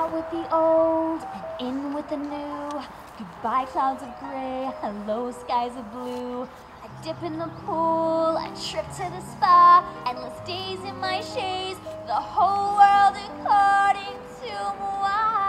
Out with the old and in with the new. Goodbye clouds of gray, hello skies of blue. A dip in the pool, a trip to the spa, endless days in my chaise, the whole world according to moi.